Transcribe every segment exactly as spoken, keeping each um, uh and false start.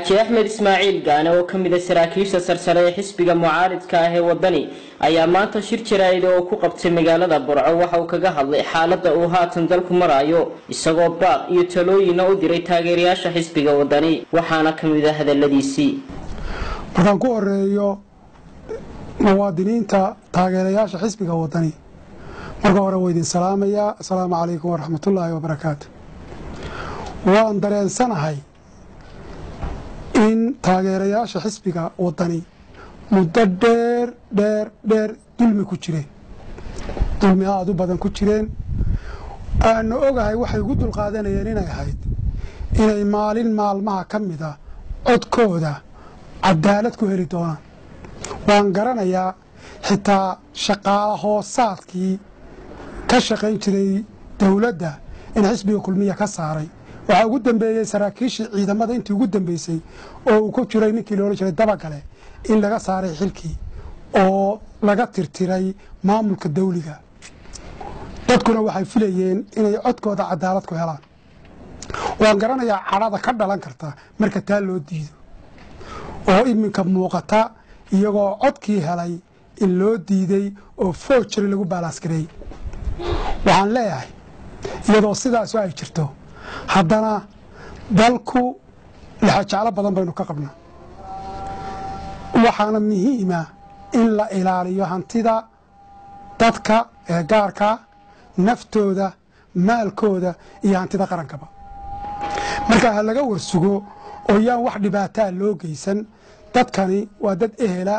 حاجي أحمد إسماعيل قانا وكم إذا سراكيش سرسرية حسبية معارض كاهي ودني أيا ما تشير شرايد وكو قبت مقالة برعو وحوكاها اللي حالة أوها تندلك مرايو إساقو باق يتلو ينو ديري تاقيرياش حسبية ودني وحانا كم إذا هذا الذي سي مركان كو هريو مواطنين تاقيرياش حسبية ودني مركان هرويدين سلام يا السلام عليكم ورحمة الله وبركاته وان درين سنهاي إن taageerayaasha xisbiga wadani muddo dheer dheer dheer dulmi ku jireen dulmi aad u badan ku jireen aan ogahay waxay ugu dul qaadanayeen inay ahayd inay maalin maalmaha kamid ah codkooda cadaalad ku heli doonaan waan garanayaa xitaa shaqaalaha hoosaadkii ka shaqayn jiray dawladda in xisbiga kulmiya ka saaray waxaa ugu dambeeyay saraakiish ciidamada intii ugu dambeysay oo ku jiray ninkii loo jiray dabagale in laga saaray xilkii oo laga tirtiray maamulka dawliga dadkuna waxay filayeen inay codkooda cadaalad ku helaan waan garanayaa carada ka dhalan karta marka taa loo diido oo iminka muuqata iyagoo codkii helay in loo diiday oo forgery lagu baalaaskarey waxaan leeyahay iyadoo sidaas ay jirto haddana dalku la jecel badan baynu ka qabnaa waxaana muhiim ah in la ilaaliyo hantida dadka ee gaarka naftooda maalkooda iyo hantida qarankaba marka ha laga warsugo oo yaan wax dhibaato loo geysan dadkani waa dad ehela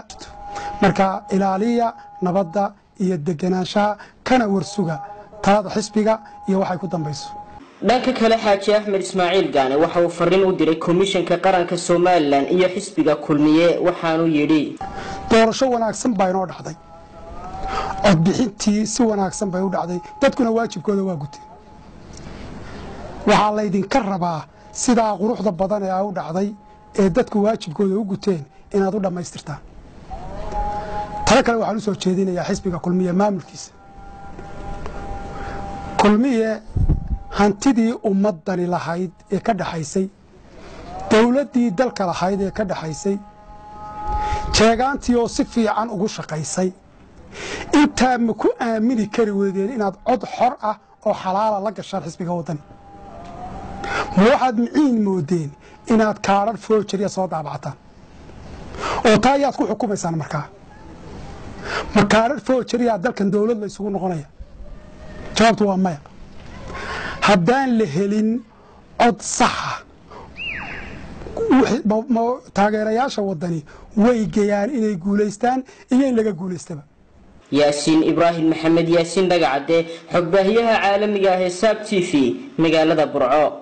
marka ilaaliya nabadda iyo deganaanshaha kana warsuga taada xisbiga iyo waxay ku dambayso دانك كلا حاجي أحمد إسماعيل قانا وحاو فرين وديري كوميشن كقران كسومال لان إيا حسبيقا كلمية وحانو يري دورشو وناكسن باينو دعضي عدبحين تي سو وناكسن باينو دعضي دادكونا واجب كودو واقوتي وحالا يدين كربا سيدا غروح دبادان ياهو دعضي دادكو واجب كودو واقوتين إنا دودا ما يسترتان تلكا لو حالوسو تشهدين إيا حسبيقا كلمية ما ملكيس كلمية hantidii ummadani lahayd ee ka dhaxaysay dawladii dalka lahayd ee ka dhaxaysay jeegaantii oo si fiican ugu shaqaysay inta ma ku aamini kari weydeen inaad cod xor ah oo xalaal la gashaan xisbiga wadan waxaad miciin moodeen inaad kaarar forgery soo daabacataan oo taa ayaad ku xukumaysaan markaa ma kaarar forgery dalkan dawlad la isugu noqonaya jawaabtu waa maya haddaan la helin cod sax taageerayaasha wadani way gayaan inay guuleystaan iyo in laga guuleystaba yaasiin ibraahim maxamed yaasiin dagacade xogbahiyaha caalamiga ah ee Sab T V magaalada Burco.